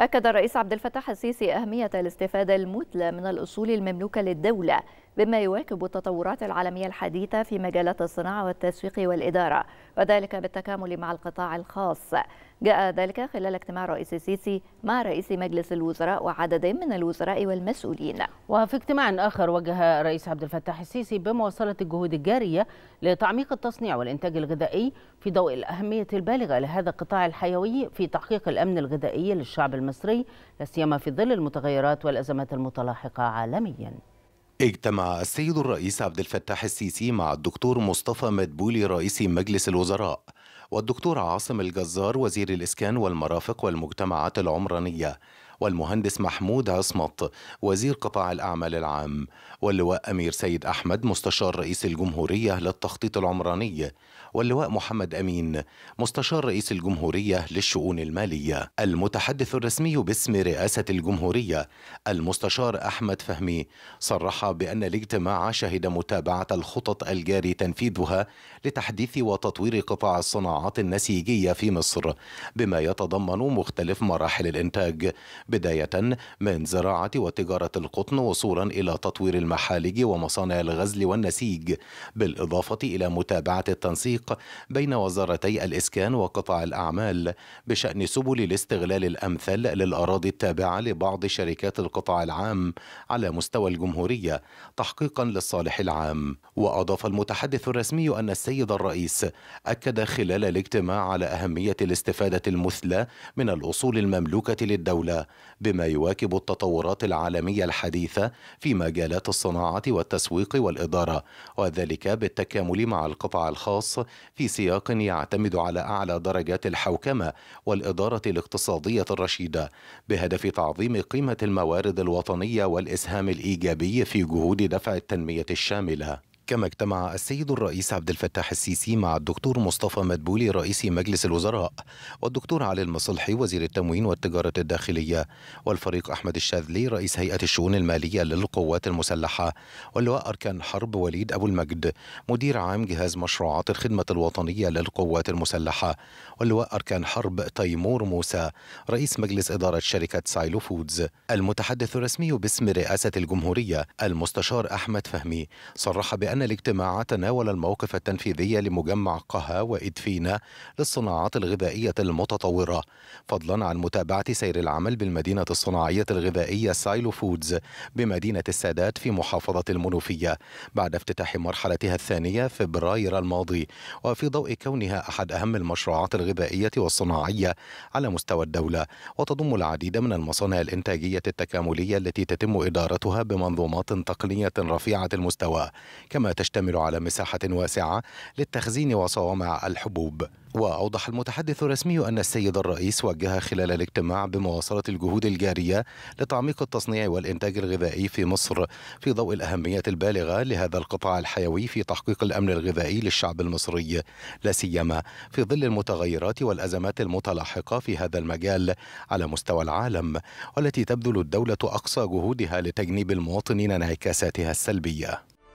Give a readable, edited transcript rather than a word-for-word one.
أكد الرئيس عبد الفتاح السيسي أهمية الاستفادة المثلى من الأصول المملوكة للدولة بما يواكب التطورات العالمية الحديثة في مجالات الصناعة والتسويق والإدارة، وذلك بالتكامل مع القطاع الخاص. جاء ذلك خلال اجتماع الرئيس السيسي مع رئيس مجلس الوزراء وعدد من الوزراء والمسؤولين. وفي اجتماع آخر وجه الرئيس عبد الفتاح السيسي بمواصلة الجهود الجارية لتعميق التصنيع والإنتاج الغذائي في ضوء الأهمية البالغة لهذا القطاع الحيوي في تحقيق الأمن الغذائي للشعب المصري، لا سيما في ظل المتغيرات والأزمات المتلاحقة عالمياً. اجتمع السيد الرئيس عبد الفتاح السيسي مع الدكتور مصطفى مدبولي رئيس مجلس الوزراء والدكتور عاصم الجزار وزير الإسكان والمرافق والمجتمعات العمرانية والمهندس محمود عصمت وزير قطاع الأعمال العام واللواء أمير سيد أحمد مستشار رئيس الجمهورية للتخطيط العمراني واللواء محمد أمين مستشار رئيس الجمهورية للشؤون المالية. المتحدث الرسمي باسم رئاسة الجمهورية المستشار أحمد فهمي صرح بأن الاجتماع شهد متابعة الخطط الجاري تنفيذها لتحديث وتطوير قطاع الصناعات النسيجية في مصر بما يتضمن مختلف مراحل الإنتاج، بداية من زراعة وتجارة القطن وصولا إلى تطوير المحالج ومصانع الغزل والنسيج، بالإضافة إلى متابعة التنسيق بين وزارتي الإسكان وقطاع الأعمال بشأن سبل الاستغلال الأمثل للأراضي التابعة لبعض شركات القطاع العام على مستوى الجمهورية تحقيقا للصالح العام. وأضاف المتحدث الرسمي أن السيد الرئيس أكد خلال الاجتماع على أهمية الاستفادة المثلى من الأصول المملوكة للدولة بما يواكب التطورات العالمية الحديثة في مجالات الصناعة والتسويق والإدارة، وذلك بالتكامل مع القطاع الخاص في سياق يعتمد على أعلى درجات الحوكمة والإدارة الاقتصادية الرشيدة بهدف تعظيم قيمة الموارد الوطنية والإسهام الإيجابي في جهود دفع التنمية الشاملة. كما اجتمع السيد الرئيس عبد الفتاح السيسي مع الدكتور مصطفى مدبولي رئيس مجلس الوزراء والدكتور علي المصلحي وزير التموين والتجارة الداخلية والفريق أحمد الشاذلي رئيس هيئة الشؤون المالية للقوات المسلحة واللواء أركان حرب وليد أبو المجد مدير عام جهاز مشروعات الخدمة الوطنية للقوات المسلحة واللواء أركان حرب تيمور موسى رئيس مجلس إدارة شركة سايلو فودز. المتحدث الرسمي باسم رئاسة الجمهورية المستشار أحمد فهمي صرح بأن الاجتماع تناول الموقف التنفيذي لمجمع قها وإدفينا للصناعات الغذائية المتطورة، فضلا عن متابعة سير العمل بالمدينة الصناعية الغذائية سايلو فودز بمدينة السادات في محافظة المنوفية بعد افتتاح مرحلتها الثانية فبراير الماضي، وفي ضوء كونها أحد أهم المشروعات الغذائية والصناعية على مستوى الدولة وتضم العديد من المصانع الإنتاجية التكاملية التي تتم إدارتها بمنظومات تقنية رفيعة المستوى، كما تشتمل على مساحة واسعة للتخزين وصوامع الحبوب. وأوضح المتحدث الرسمي أن السيد الرئيس وجه خلال الاجتماع بمواصلة الجهود الجارية لتعميق التصنيع والإنتاج الغذائي في مصر في ضوء الأهمية البالغة لهذا القطاع الحيوي في تحقيق الأمن الغذائي للشعب المصري، لا سيما في ظل المتغيرات والأزمات المتلاحقة في هذا المجال على مستوى العالم، والتي تبذل الدولة أقصى جهودها لتجنيب المواطنين انعكاساتها السلبية.